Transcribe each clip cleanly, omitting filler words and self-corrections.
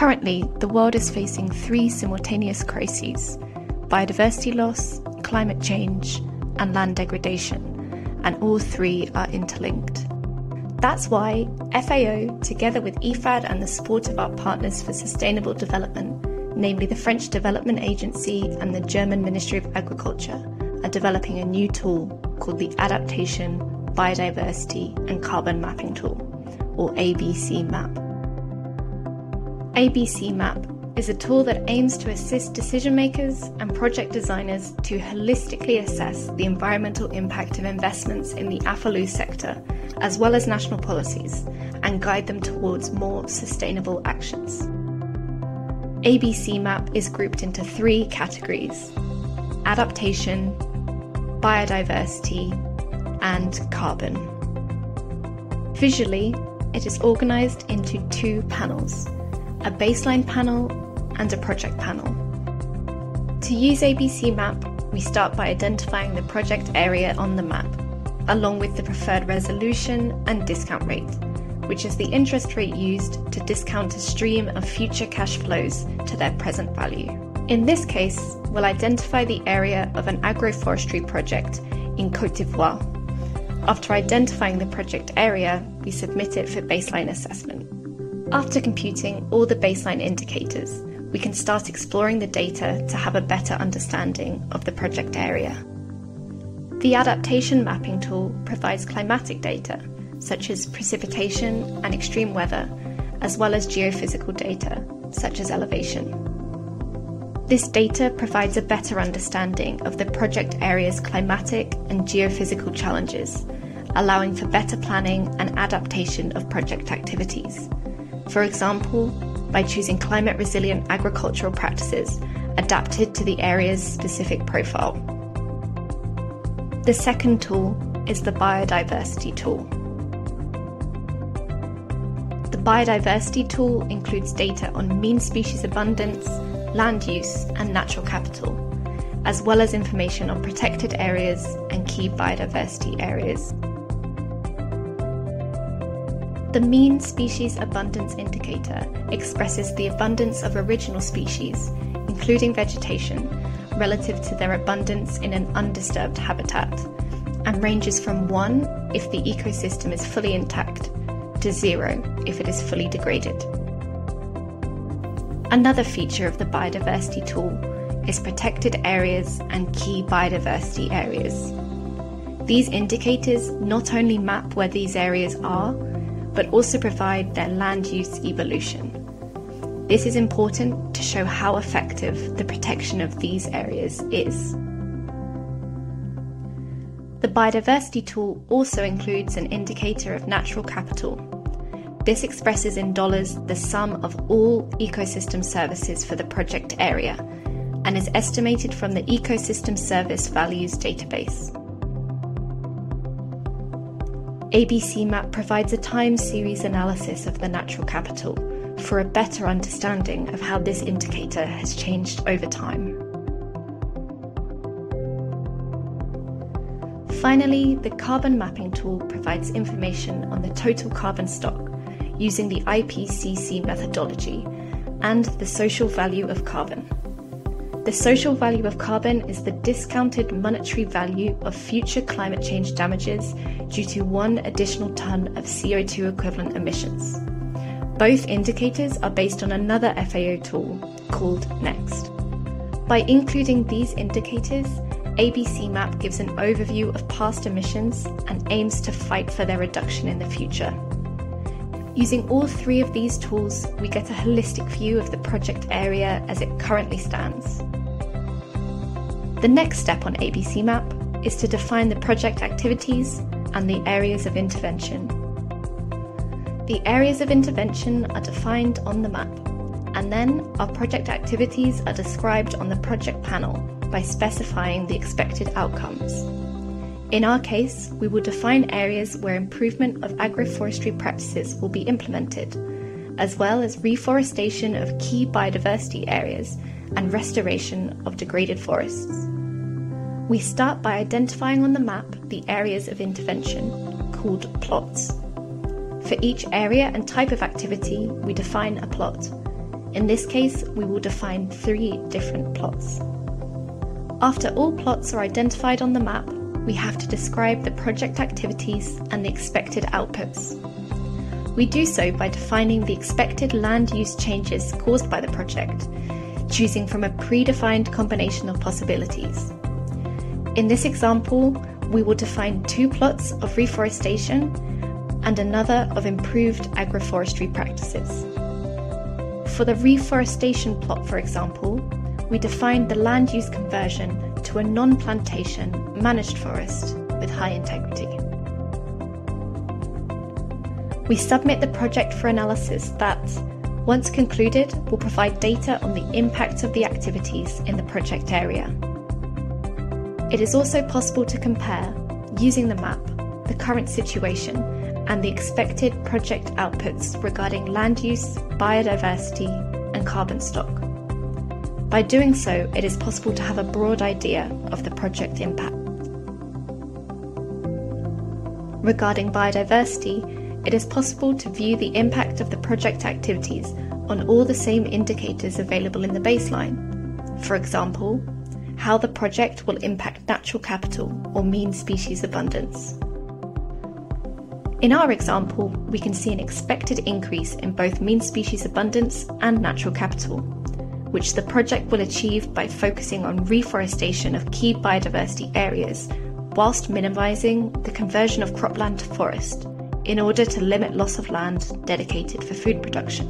Currently, the world is facing three simultaneous crises: biodiversity loss, climate change, and land degradation, and all three are interlinked. That's why FAO, together with IFAD and the support of our partners for sustainable development, namely the French Development Agency and the German Ministry of Agriculture, are developing a new tool called the Adaptation, Biodiversity and Carbon Mapping Tool, or ABC Map. ABC Map is a tool that aims to assist decision makers and project designers to holistically assess the environmental impact of investments in the AFOLU sector, as well as national policies, and guide them towards more sustainable actions. ABC Map is grouped into three categories: adaptation, biodiversity, and carbon. Visually, it is organized into two panels: a baseline panel and a project panel. To use ABC Map, we start by identifying the project area on the map, along with the preferred resolution and discount rate, which is the interest rate used to discount a stream of future cash flows to their present value. In this case, we'll identify the area of an agroforestry project in Côte d'Ivoire. After identifying the project area, we submit it for baseline assessment. After computing all the baseline indicators, we can start exploring the data to have a better understanding of the project area. The Adaptation Mapping Tool provides climatic data, such as precipitation and extreme weather, as well as geophysical data, such as elevation. This data provides a better understanding of the project area's climatic and geophysical challenges, allowing for better planning and adaptation of project activities. For example, by choosing climate-resilient agricultural practices adapted to the area's specific profile. The second tool is the Biodiversity Tool. The Biodiversity Tool includes data on mean species abundance, land use, and natural capital, as well as information on protected areas and key biodiversity areas. The mean species abundance indicator expresses the abundance of original species, including vegetation, relative to their abundance in an undisturbed habitat, and ranges from 1 if the ecosystem is fully intact, to 0 if it is fully degraded. Another feature of the Biodiversity Tool is protected areas and key biodiversity areas. These indicators not only map where these areas are, but also provide their land use evolution. This is important to show how effective the protection of these areas is. The Biodiversity Tool also includes an indicator of natural capital. This expresses in dollars the sum of all ecosystem services for the project area and is estimated from the Ecosystem Service Values database. ABC Map provides a time series analysis of the natural capital for a better understanding of how this indicator has changed over time. Finally, the Carbon Mapping Tool provides information on the total carbon stock using the IPCC methodology and the social value of carbon. The social value of carbon is the discounted monetary value of future climate change damages due to one additional tonne of CO2 equivalent emissions. Both indicators are based on another FAO tool called NEXT. By including these indicators, ABC Map gives an overview of past emissions and aims to fight for their reduction in the future. Using all three of these tools, we get a holistic view of the project area as it currently stands. The next step on ABC Map is to define the project activities and the areas of intervention. The areas of intervention are defined on the map, and then our project activities are described on the project panel by specifying the expected outcomes. In our case, we will define areas where improvement of agroforestry practices will be implemented, as well as reforestation of key biodiversity areas and restoration of degraded forests. We start by identifying on the map the areas of intervention, called plots. For each area and type of activity, we define a plot. In this case, we will define 3 different plots. After all plots are identified on the map, we have to describe the project activities and the expected outputs. We do so by defining the expected land use changes caused by the project, choosing from a predefined combination of possibilities. In this example, we will define 2 plots of reforestation and another of improved agroforestry practices. For the reforestation plot, for example, we defined the land use conversion to a non-plantation managed forest with high integrity. We submit the project for analysis that, once concluded, will provide data on the impact of the activities in the project area. It is also possible to compare, using the map, the current situation and the expected project outputs regarding land use, biodiversity and carbon stock. By doing so, it is possible to have a broad idea of the project impact. Regarding biodiversity, it is possible to view the impact of the project activities on all the same indicators available in the baseline. For example, how the project will impact natural capital or mean species abundance. In our example, we can see an expected increase in both mean species abundance and natural capital, which the project will achieve by focusing on reforestation of key biodiversity areas, whilst minimizing the conversion of cropland to forest, in order to limit loss of land dedicated for food production.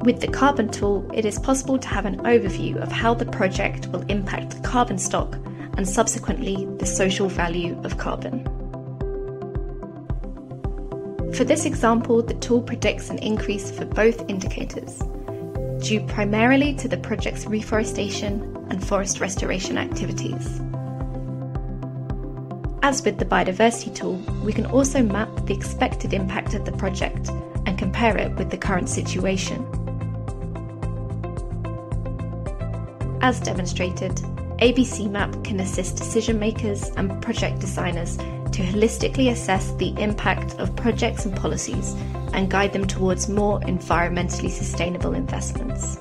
With the carbon tool, it is possible to have an overview of how the project will impact carbon stock and subsequently the social value of carbon. For this example, the tool predicts an increase for both indicators, due primarily to the project's reforestation and forest restoration activities. As with the biodiversity tool, we can also map the expected impact of the project and compare it with the current situation. As demonstrated, ABC Map can assist decision makers and project designers to holistically assess the impact of projects and policies and guide them towards more environmentally sustainable investments.